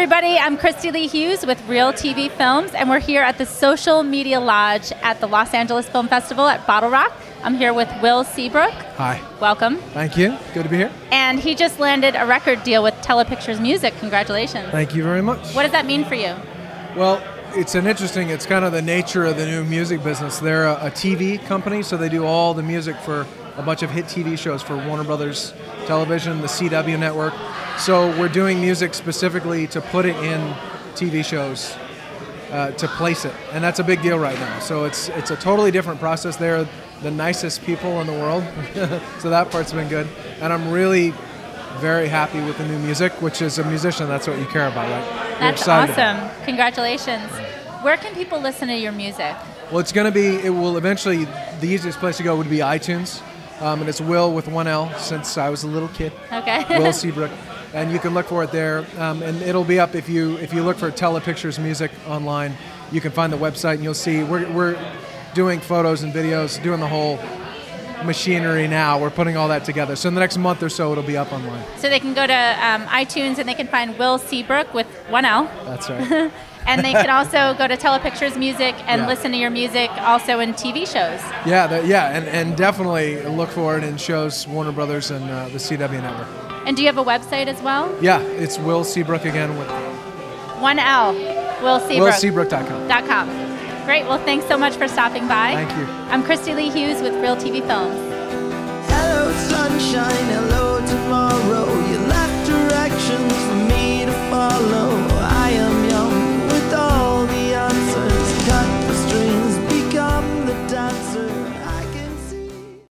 everybody. I'm Christy Lee Hughes with Real TV Films, and we're here at the Social Media Lodge at the Los Angeles Film Festival at Bottle Rock. I'm here with Wil Seabrook. Hi. Welcome. Thank you. Good to be here. And he just landed a record deal with Telepictures Music. Congratulations. Thank you very much. What does that mean for you? Well, it's kind of the nature of the new music business. They're a TV company, so they do all the music for a bunch of hit TV shows for Warner Brothers Television, the CW Network. So we're doing music specifically to put it in TV shows, to place it. And that's a big deal right now. So it's a totally different process. They're the nicest people in the world. So that part's been good. And I'm really very happy with the new music, which is a musician. That's what you care about, right? That's awesome. Congratulations. Where can people listen to your music? Well, eventually, the easiest place to go would be iTunes. And it's Wil with one L since I was a little kid. Okay. Wil Seabrook. And you can look for it there. And it'll be up if you look for Telepictures Music online. You can find the website and you'll see we're doing photos and videos, doing the whole machinery now. We're putting all that together. So in the next month or so, it'll be up online. So they can go to iTunes and they can find Wil Seabrook with one L. That's right. And they can also go to Telepictures Music and listen to your music also in TV shows. And definitely look for it in shows, Warner Brothers and the CW Network. And do you have a website as well? Yeah, it's Wil Seabrook again with one L. Wil Seabrook. WilSeabrook.com. Great. Well, thanks so much for stopping by. Thank you. I'm Christy Lee Hughes with Real TV Films. Hello, sunshine. Hello, tomorrow.